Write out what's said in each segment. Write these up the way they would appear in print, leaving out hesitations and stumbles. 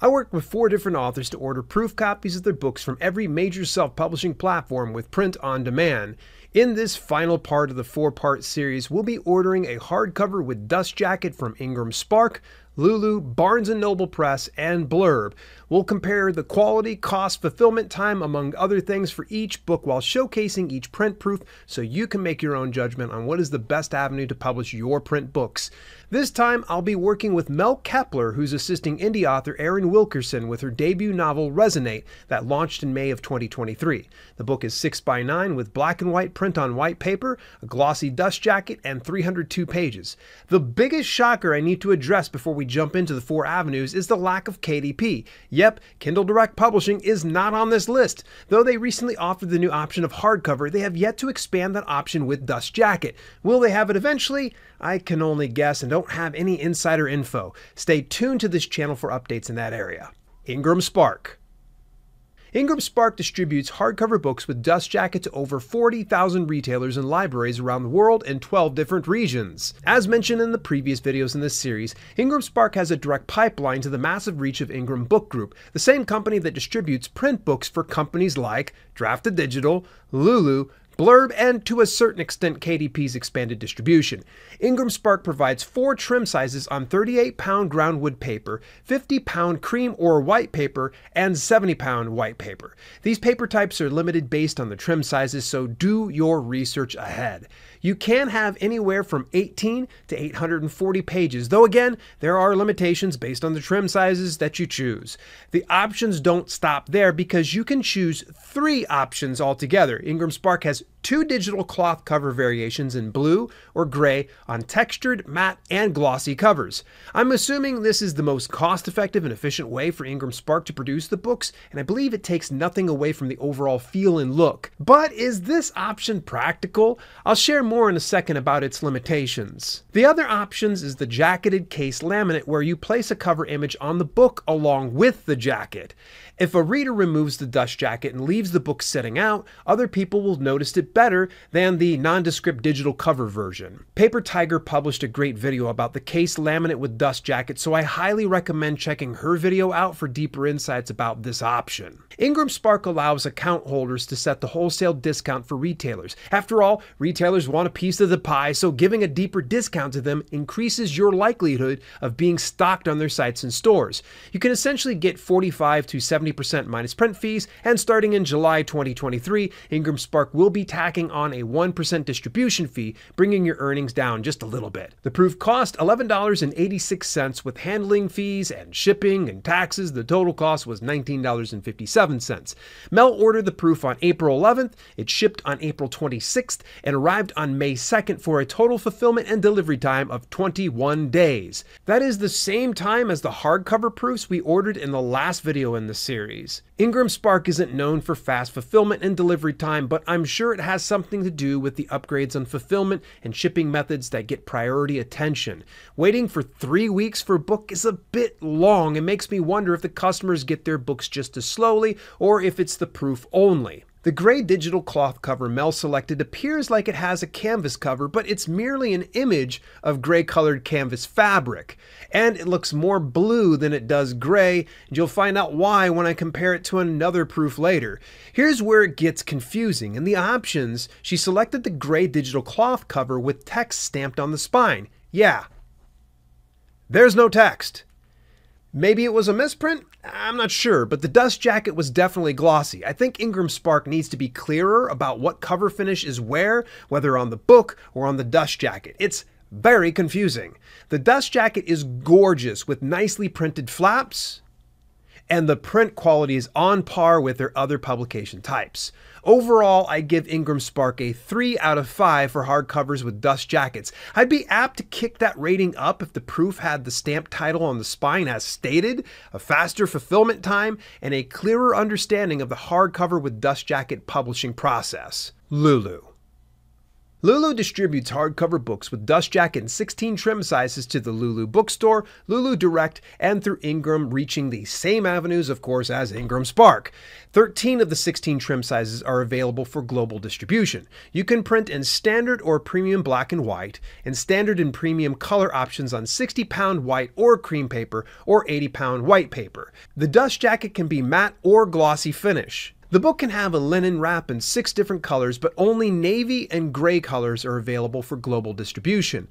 I worked with 4 different authors to order proof copies of their books from every major self-publishing platform with print on demand. In this final part of the 4-part series, we'll be ordering a hardcover with dust jacket from IngramSpark, Lulu, Barnes and Noble Press, and Blurb. We'll compare the quality, cost, fulfillment time, among other things, for each book while showcasing each print proof so you can make your own judgment on what is the best avenue to publish your print books. This time, I'll be working with Mel Kepler, who's assisting indie author Erin Wilkerson with her debut novel Resonate that launched in May of 2023. The book is 6x9 with black and white print on white paper, a glossy dust jacket, and 302 pages. The biggest shocker I need to address before we jump into the 4 avenues is the lack of KDP. Yep, Kindle Direct Publishing is not on this list. Though they recently offered the new option of hardcover, they have yet to expand that option with dust jacket. Will they have it eventually? I can only guess and don't have any insider info. Stay tuned to this channel for updates in that area. IngramSpark. IngramSpark distributes hardcover books with dust jacket to over 40,000 retailers and libraries around the world in 12 different regions. As mentioned in the previous videos in this series, IngramSpark has a direct pipeline to the massive reach of Ingram Book Group, the same company that distributes print books for companies like Draft2Digital, Lulu, Blurb, and to a certain extent KDP's expanded distribution. IngramSpark provides 4 trim sizes on 38-pound groundwood paper, 50-pound cream or white paper, and 70-pound white paper. These paper types are limited based on the trim sizes, so do your research ahead. You can have anywhere from 18 to 840 pages, though again, there are limitations based on the trim sizes that you choose. The options don't stop there because you can choose 3 options altogether. IngramSpark has 2 digital cloth cover variations in blue or gray on textured, matte, and glossy covers. I'm assuming this is the most cost-effective and efficient way for IngramSpark to produce the books, and I believe it takes nothing away from the overall feel and look. But is this option practical? I'll share more in a second about its limitations. The other options is the jacketed case laminate, where you place a cover image on the book along with the jacket. If a reader removes the dust jacket and leaves the book sitting out, other people will notice it better than the nondescript digital cover version. Paper Tiger published a great video about the case laminate with dust jacket, so I highly recommend checking her video out for deeper insights about this option. IngramSpark allows account holders to set the wholesale discount for retailers. After all, retailers want a piece of the pie, so giving a deeper discount to them increases your likelihood of being stocked on their sites and stores. You can essentially get 45 to 70% minus print fees, and starting in July 2023, IngramSpark will be tacking on a 1% distribution fee, bringing your earnings down just a little bit. The proof cost $11.86 with handling fees and shipping and taxes. The total cost was $19.57. Mel ordered the proof on April 11th, it shipped on April 26th, and arrived on May 2nd for a total fulfillment and delivery time of 21 days. That is the same time as the hardcover proofs we ordered in the last video in the series. IngramSpark isn't known for fast fulfillment and delivery time, but I'm sure it has something to do with the upgrades on fulfillment and shipping methods that get priority attention. Waiting for 3 weeks for a book is a bit long and makes me wonder if the customers get their books just as slowly or if it's the proof only. The gray digital cloth cover Mel selected appears like it has a canvas cover, but it's merely an image of gray-colored canvas fabric. And it looks more blue than it does gray, and you'll find out why when I compare it to another proof later. Here's where it gets confusing. In the options, she selected the gray digital cloth cover with text stamped on the spine. Yeah, there's no text. Maybe it was a misprint? I'm not sure, but the dust jacket was definitely glossy. I think IngramSpark needs to be clearer about what cover finish is where, whether on the book or on the dust jacket. It's very confusing. The dust jacket is gorgeous with nicely printed flaps, and the print quality is on par with their other publication types. Overall, I give IngramSpark a 3 out of 5 for hardcovers with dust jackets. I'd be apt to kick that rating up if the proof had the stamp title on the spine as stated, a faster fulfillment time, and a clearer understanding of the hardcover with dust jacket publishing process. Lulu. Lulu distributes hardcover books with dustjacket in 16 trim sizes to the Lulu Bookstore, Lulu Direct, and through Ingram, reaching the same avenues, of course, as IngramSpark. 13 of the 16 trim sizes are available for global distribution. You can print in standard or premium black and white, and standard and premium color options on 60-pound white or cream paper, or 80-pound white paper. The dustjacket can be matte or glossy finish. The book can have a linen wrap in 6 different colors, but only navy and gray colors are available for global distribution.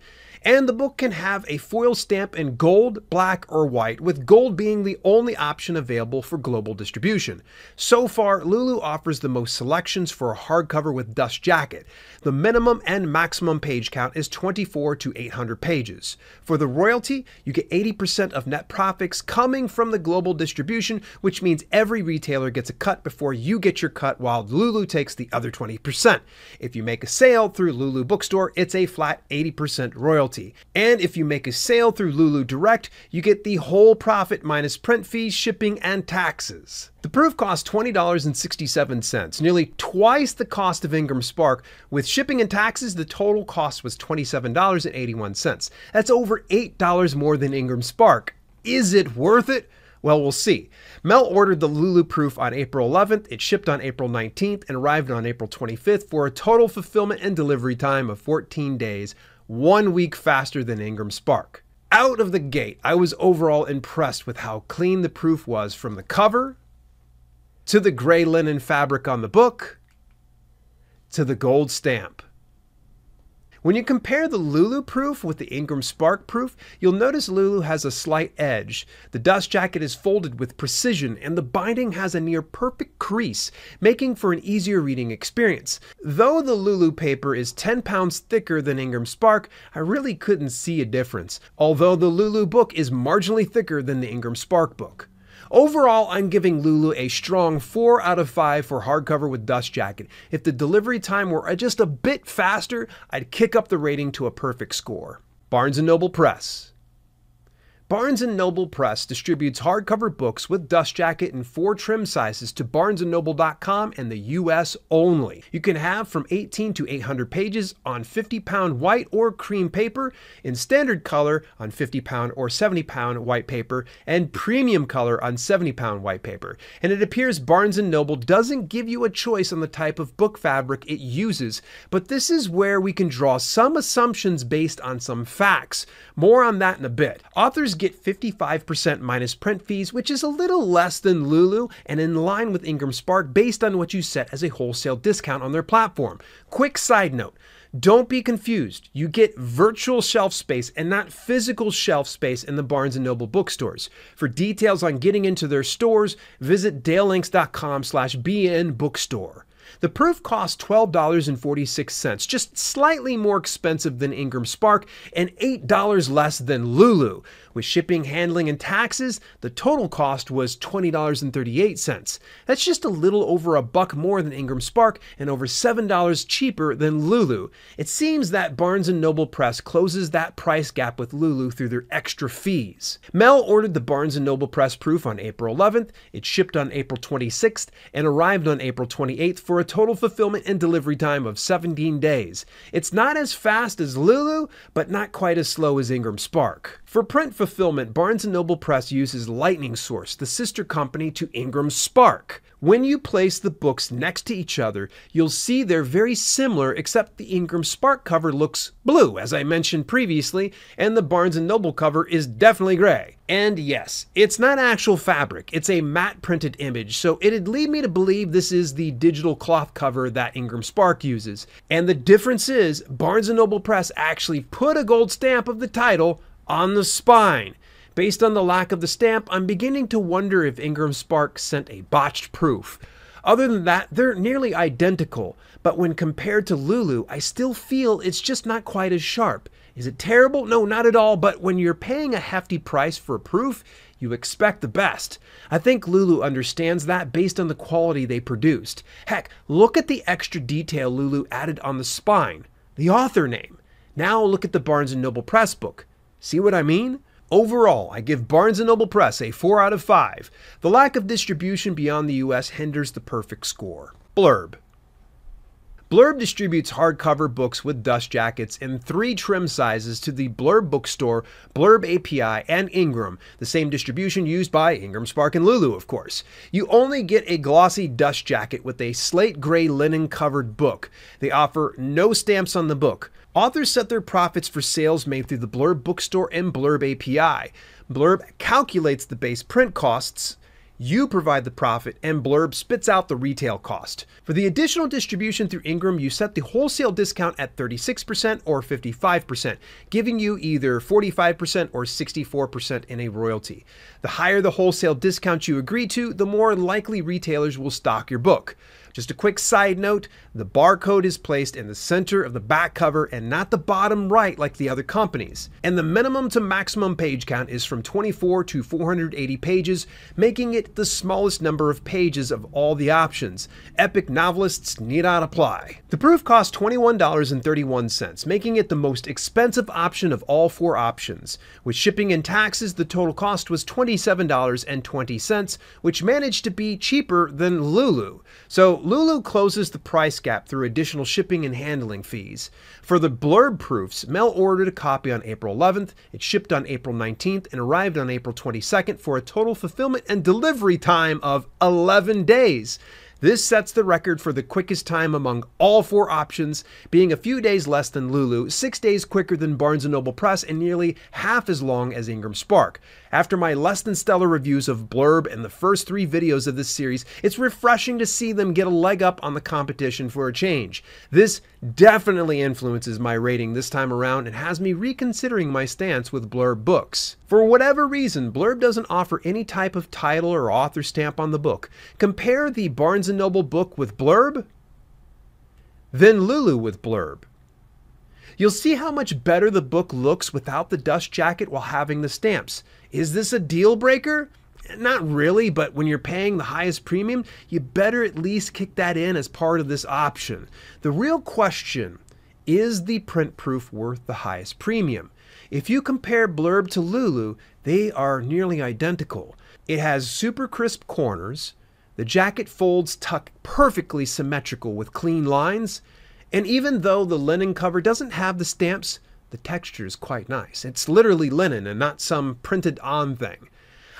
And the book can have a foil stamp in gold, black, or white, with gold being the only option available for global distribution. So far, Lulu offers the most selections for a hardcover with dustjacket. The minimum and maximum page count is 24 to 800 pages. For the royalty, you get 80% of net profits coming from the global distribution, which means every retailer gets a cut before you get your cut, while Lulu takes the other 20%. If you make a sale through Lulu Bookstore, it's a flat 80% royalty. And if you make a sale through Lulu Direct, you get the whole profit minus print fees, shipping, and taxes. The proof costs $20.67, nearly twice the cost of IngramSpark. With shipping and taxes, the total cost was $27.81. That's over $8 more than IngramSpark. Is it worth it? Well, we'll see. Mel ordered the Lulu proof on April 11th, it shipped on April 19th, and arrived on April 25th for a total fulfillment and delivery time of 14 days, 1 week faster than IngramSpark. Out of the gate, I was overall impressed with how clean the proof was, from the cover, to the gray linen fabric on the book, to the gold stamp. When you compare the Lulu proof with the IngramSpark proof, you'll notice Lulu has a slight edge. The dustjacket is folded with precision, and the binding has a near perfect crease, making for an easier reading experience. Though the Lulu paper is 10 pounds thicker than IngramSpark, I really couldn't see a difference, although the Lulu book is marginally thicker than the IngramSpark book. Overall, I'm giving Lulu a strong 4 out of 5 for hardcover with dustjacket. If the delivery time were just a bit faster, I'd kick up the rating to a perfect score. Barnes and Noble Press. Barnes and Noble Press distributes hardcover books with dustjacket in 4 trim sizes to barnesandnoble.com and the US only. You can have from 18 to 800 pages on 50-pound white or cream paper, in standard color on 50-pound or 70-pound white paper, and premium color on 70-pound white paper. And it appears Barnes and Noble doesn't give you a choice on the type of book fabric it uses, but this is where we can draw some assumptions based on some facts. More on that in a bit. Authors get 55% minus print fees, which is a little less than Lulu and in line with IngramSpark based on what you set as a wholesale discount on their platform. Quick side note, don't be confused. You get virtual shelf space and not physical shelf space in the Barnes & Noble bookstores. For details on getting into their stores, visit DaleLinks.com/bnbookstore. The proof costs $12.46, just slightly more expensive than IngramSpark and $8 less than Lulu. With shipping, handling, and taxes, the total cost was $20.38. That's just a little over $1 more than IngramSpark and over $7 cheaper than Lulu. It seems that Barnes & Noble Press closes that price gap with Lulu through their extra fees. Mel ordered the Barnes & Noble Press proof on April 11th, it shipped on April 26th, and arrived on April 28th for a total fulfillment and delivery time of 17 days. It's not as fast as Lulu, but not quite as slow as IngramSpark. For print fulfillment, Barnes & Noble Press uses Lightning Source, the sister company to IngramSpark. When you place the books next to each other, you'll see they're very similar, except the IngramSpark cover looks blue, as I mentioned previously, and the Barnes & Noble cover is definitely gray. And yes, it's not actual fabric, it's a matte printed image, so it'd lead me to believe this is the digital cloth cover that IngramSpark uses. And the difference is, Barnes & Noble Press actually put a gold stamp of the title on the spine. Based on the lack of the stamp, I'm beginning to wonder if IngramSpark sent a botched proof. Other than that, they're nearly identical, but when compared to Lulu, I still feel it's just not quite as sharp. Is it terrible? No, not at all, but when you're paying a hefty price for a proof, you expect the best. I think Lulu understands that based on the quality they produced. Heck, look at the extra detail Lulu added on the spine. The author name. Now look at the Barnes & Noble Press book. See what I mean? Overall, I give Barnes & Noble Press a 4 out of 5. The lack of distribution beyond the US hinders the perfect score. Blurb. Blurb distributes hardcover books with dust jackets in 3 trim sizes to the Blurb bookstore, Blurb API, and Ingram, the same distribution used by IngramSpark and Lulu, of course. You only get a glossy dust jacket with a slate gray linen-covered book. They offer no stamps on the book. Authors set their profits for sales made through the Blurb bookstore and Blurb API. Blurb calculates the base print costs. You provide the profit, and Blurb spits out the retail cost. For the additional distribution through Ingram, you set the wholesale discount at 36% or 55%, giving you either 45% or 64% in a royalty. The higher the wholesale discount you agree to, the more likely retailers will stock your book. Just a quick side note, the barcode is placed in the center of the back cover and not the bottom right like the other companies. And the minimum to maximum page count is from 24 to 480 pages, making it the smallest number of pages of all the options. Epic novelists need not apply. The proof costs $21.31, making it the most expensive option of all 4 options. With shipping and taxes, the total cost was $27.20, which managed to be cheaper than Lulu. So Lulu closes the price gap through additional shipping and handling fees. For the Blurb proofs, Mel ordered a copy on April 11th, it shipped on April 19th, and arrived on April 22nd for a total fulfillment and delivery time of 11 days. This sets the record for the quickest time among all 4 options, being a few days less than Lulu, 6 days quicker than Barnes and Noble Press, and nearly half as long as IngramSpark. After my less than stellar reviews of Blurb and the first 3 videos of this series, it's refreshing to see them get a leg up on the competition for a change. This definitely influences my rating this time around and has me reconsidering my stance with Blurb books. For whatever reason, Blurb doesn't offer any type of title or author stamp on the book. Compare the Barnes and Noble book with Blurb, then Lulu with Blurb. You'll see how much better the book looks without the dust jacket while having the stamps. Is this a deal breaker? Not really, but when you're paying the highest premium, you better at least kick that in as part of this option. The real question is the print proof worth the highest premium? If you compare Blurb to Lulu, they are nearly identical. It has super crisp corners, the jacket folds tuck perfectly symmetrical with clean lines, and even though the linen cover doesn't have the stamps, the texture is quite nice. It's literally linen and not some printed on thing.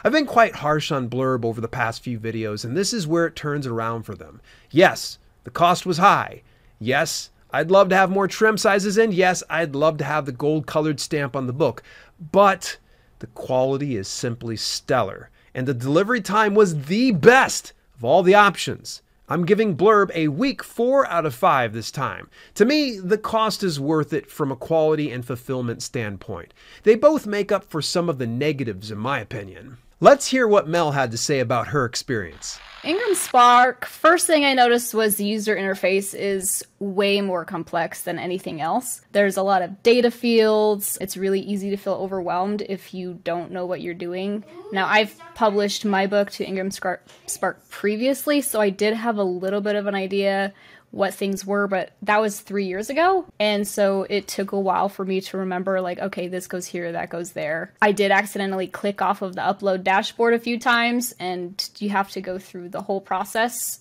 I've been quite harsh on Blurb over the past few videos, and this is where it turns around for them. Yes, the cost was high. Yes, I'd love to have more trim sizes, and yes, I'd love to have the gold-colored stamp on the book, but the quality is simply stellar, and the delivery time was the best of all the options. I'm giving Blurb a weak 4 out of 5 this time. To me, the cost is worth it from a quality and fulfillment standpoint. They both make up for some of the negatives, in my opinion. Let's hear what Mel had to say about her experience. IngramSpark, first thing I noticed was the user interface is way more complex than anything else. There's a lot of data fields. It's really easy to feel overwhelmed if you don't know what you're doing. Now, I've published my book to IngramSpark previously, so I did have a little bit of an idea what things were, but that was 3 years ago. And so it took a while for me to remember, like, okay, this goes here, that goes there. I did accidentally click off of the upload dashboard a few times, and you have to go through the whole process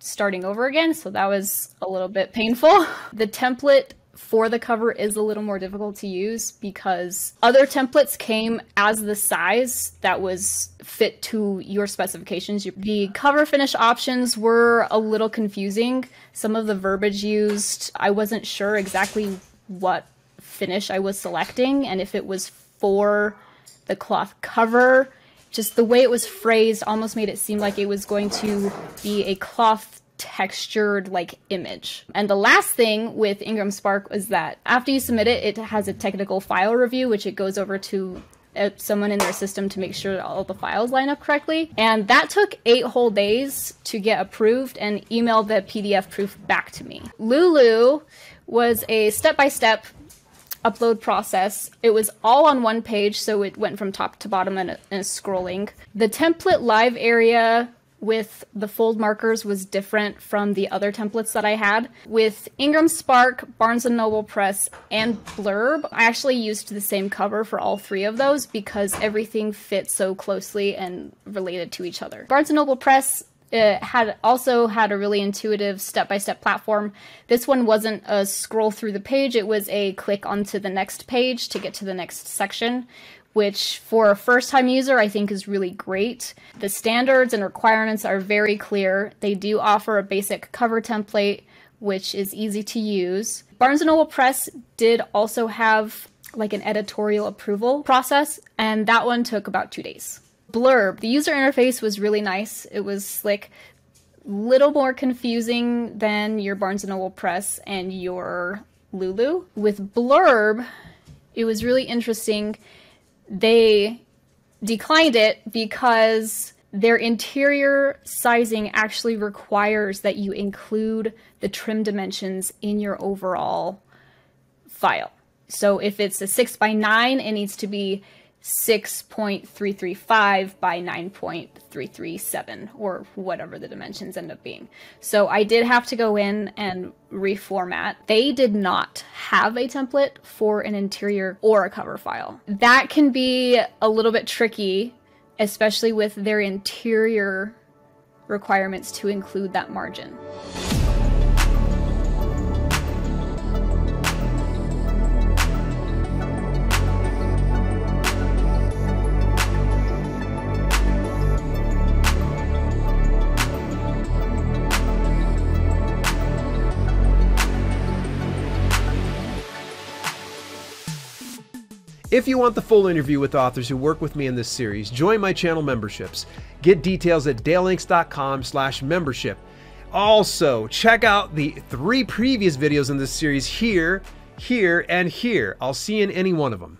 starting over again. So that was a little bit painful. The template for the cover is a little more difficult to use because other templates came as the size that was fit to your specifications. The cover finish options were a little confusing. Some of the verbiage used, I wasn't sure exactly what finish I was selecting and if it was for the cloth cover. Just the way it was phrased almost made it seem like it was going to be a cloth textured like image. And the last thing with IngramSpark was that after you submit it, it has a technical file review, which it goes over to someone in their system to make sure that all the files line up correctly. And that took 8 whole days to get approved and emailed the PDF proof back to me. Lulu was a step-by-step upload process. It was all on one page, so it went from top to bottom and scrolling. The template live area with the fold markers was different from the other templates that I had. With IngramSpark, Barnes and Noble Press, and Blurb, I actually used the same cover for all 3 of those because everything fit so closely and related to each other. Barnes and Noble Press It also had a really intuitive step-by-step platform. This one wasn't a scroll through the page, it was a click onto the next page to get to the next section, which for a first-time user I think is really great. The standards and requirements are very clear. They do offer a basic cover template, which is easy to use. Barnes and Noble Press did also have like an editorial approval process, and that one took about 2 days. Blurb, the user interface was really nice. It was slick, little more confusing than your Barnes & Noble Press and your Lulu. With Blurb, it was really interesting. They declined it because their interior sizing actually requires that you include the trim dimensions in your overall file. So if it's a 6 by 9, it needs to be 6.335 by 9.337 or whatever the dimensions end up being. So I did have to go in and reformat. They did not have a template for an interior or a cover file. That can be a little bit tricky, especially with their interior requirements to include that margin. If you want the full interview with authors who work with me in this series, join my channel memberships. Get details at DaleLinks.com/membership. Also, check out the 3 previous videos in this series here, and here. I'll see you in any one of them.